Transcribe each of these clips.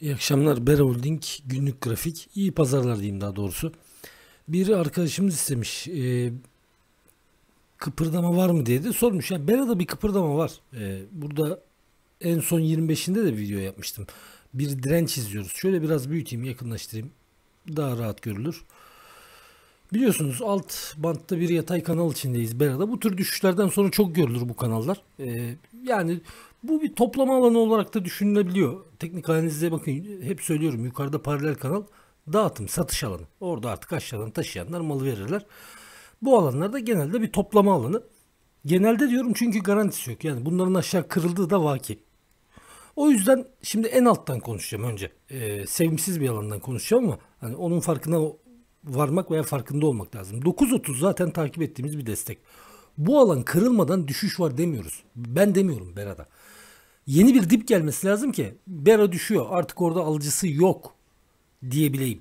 İyi akşamlar. Bera Holding günlük grafik. İyi pazarlar diyeyim daha doğrusu. Bir arkadaşımız istemiş. Kıpırdama var mı diye de sormuş. Yani Bera'da bir kıpırdama var. Burada en son 25'inde de video yapmıştım. Bir direnç çiziyoruz. Şöyle biraz büyüteyim, yakınlaştırayım. Daha rahat görülür. Biliyorsunuz alt bantta bir yatay kanal içindeyiz Bera'da. Bu tür düşüşlerden sonra çok görülür bu kanallar. Yani bu bir toplama alanı olarak da düşünülebiliyor. Teknik analizde bakın hep söylüyorum, yukarıda paralel kanal dağıtım, satış alanı. Orada artık aşağıdan taşıyanlar malı verirler. Bu alanlarda genelde bir toplama alanı. Genelde diyorum çünkü garantisi yok. Yani bunların aşağı kırıldığı da vaki. O yüzden şimdi en alttan konuşacağım önce. Sevimsiz bir alandan konuşacağım ama hani onun farkına varmak veya farkında olmak lazım. 9.30 zaten takip ettiğimiz bir destek. Bu alan kırılmadan düşüş var demiyoruz. Ben demiyorum Bera'da. Yeni bir dip gelmesi lazım ki Bera düşüyor, artık orada alıcısı yok diyebileyim.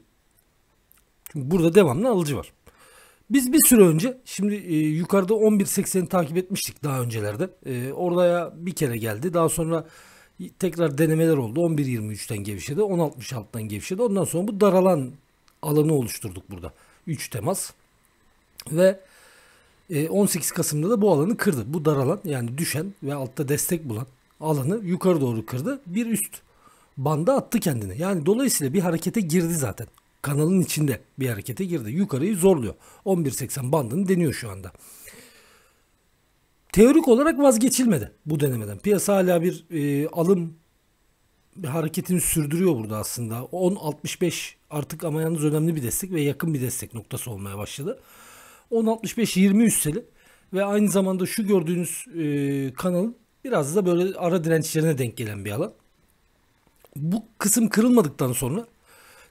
Çünkü burada devamlı alıcı var. Biz bir süre önce şimdi yukarıda 11.80'i takip etmiştik daha öncelerde. Oraya bir kere geldi. Daha sonra tekrar denemeler oldu. 11.23'ten gevşedi. 10.66'dan gevşedi. Ondan sonra bu daralan alanı oluşturduk burada. 3 temas. Ve 18 Kasım'da da bu alanı kırdı. Bu daralan, yani düşen ve altta destek bulan alanı yukarı doğru kırdı. Bir üst banda attı kendini. Yani dolayısıyla bir harekete girdi zaten. Kanalın içinde bir harekete girdi. Yukarıyı zorluyor. 11.80 bandını deniyor şu anda. Teorik olarak vazgeçilmedi bu denemeden. Piyasa hala bir alım bir hareketini sürdürüyor burada aslında. 10.65 artık ama yalnız önemli bir destek ve yakın bir destek noktası olmaya başladı. 10.65-20 üsteli ve aynı zamanda şu gördüğünüz kanalın biraz da böyle ara dirençlerine denk gelen bir alan. Bu kısım kırılmadıktan sonra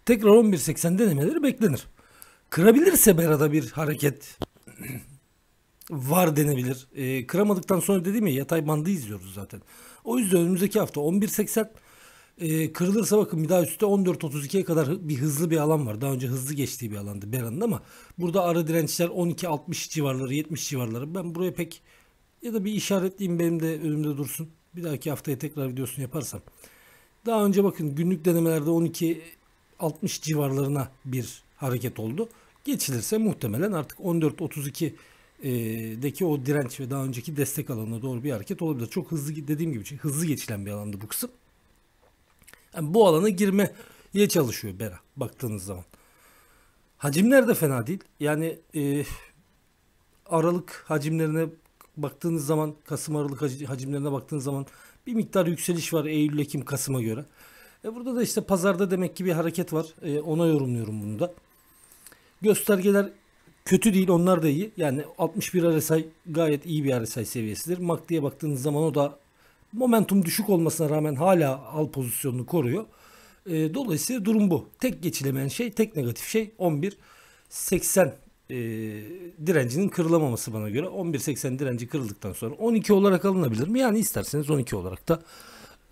tekrar 11.80 denemeleri beklenir. Kırabilirse Bera'da bir hareket var denebilir. Kıramadıktan sonra dediğim ya, yatay bandı izliyoruz zaten. O yüzden önümüzdeki hafta 11.80 kırılırsa bakın bir daha üstte 14.32'ye kadar bir hızlı bir alan var. Daha önce hızlı geçtiği bir alandı Bera'nın ama burada ara dirençler 12.60 civarları, 70 civarları. Ben buraya pek ya da bir işaretliyim, benim de önümde dursun. Bir dahaki haftaya tekrar videosunu yaparsam. Daha önce bakın günlük denemelerde 12.60 civarlarına bir hareket oldu. Geçilirse muhtemelen artık 14.32'deki o direnç ve daha önceki destek alanına doğru bir hareket olabilir. Çok hızlı, dediğim gibi hızlı geçilen bir alandı bu kısım. Yani bu alana girmeye çalışıyor Bera baktığınız zaman. Hacimler de fena değil. Yani Aralık hacimlerine baktığınız zaman, Kasım Aralık hacimlerine baktığınız zaman bir miktar yükseliş var Eylül, Ekim, Kasım'a göre. Burada da işte pazarda demek ki bir hareket var. Ona yorumluyorum bunu da. Göstergeler kötü değil, onlar da iyi. Yani 61 RSI gayet iyi bir RSI seviyesidir. MACD'ye baktığınız zaman o da momentum düşük olmasına rağmen hala al pozisyonunu koruyor. Dolayısıyla durum bu. Tek geçilemeyen şey, tek negatif şey 11.80 direncinin kırılamaması bana göre. 11.80 direnci kırıldıktan sonra 12 olarak alınabilir mi? Yani isterseniz 12 olarak da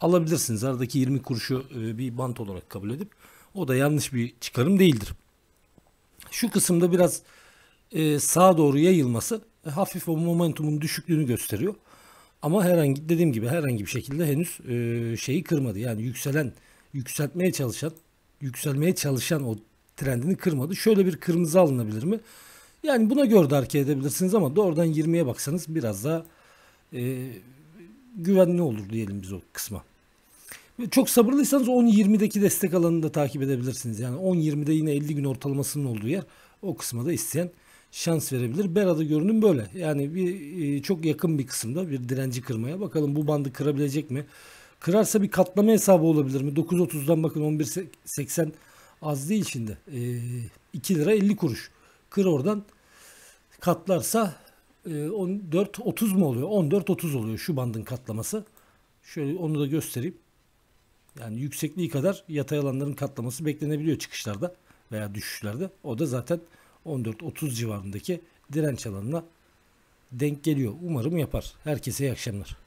alabilirsiniz. Aradaki 20 kuruşu bir bant olarak kabul edip, o da yanlış bir çıkarım değildir. Şu kısımda biraz sağa doğru yayılması hafif o momentumun düşüklüğünü gösteriyor. Ama herhangi, dediğim gibi herhangi bir şekilde henüz şeyi kırmadı. Yani yükselmeye çalışan o trendini kırmadı. Şöyle bir kırmızı alınabilir mi? Yani buna göre de hareket edebilirsiniz ama doğrudan 20'ye baksanız biraz daha güvenli olur diyelim biz o kısma. Çok sabırlıysanız 10.20'deki destek alanını da takip edebilirsiniz. Yani 10.20'de yine 50 gün ortalamasının olduğu yer, o kısma da isteyen şans verebilir. Bera'da görünüm böyle. Yani çok yakın bir kısımda bir direnci kırmaya. Bakalım bu bandı kırabilecek mi? Kırarsa bir katlama hesabı olabilir mi? 9.30'dan bakın 11.80 az değil şimdi. 2 lira 50 kuruş. Kır oradan, katlarsa 14.30 mu oluyor? 14.30 oluyor şu bandın katlaması. Şöyle onu da göstereyim. Yani yüksekliği kadar yatay alanların katlaması beklenebiliyor çıkışlarda veya düşüşlerde. O da zaten 14.30 civarındaki direnç alanına denk geliyor. Umarım yapar. Herkese iyi akşamlar.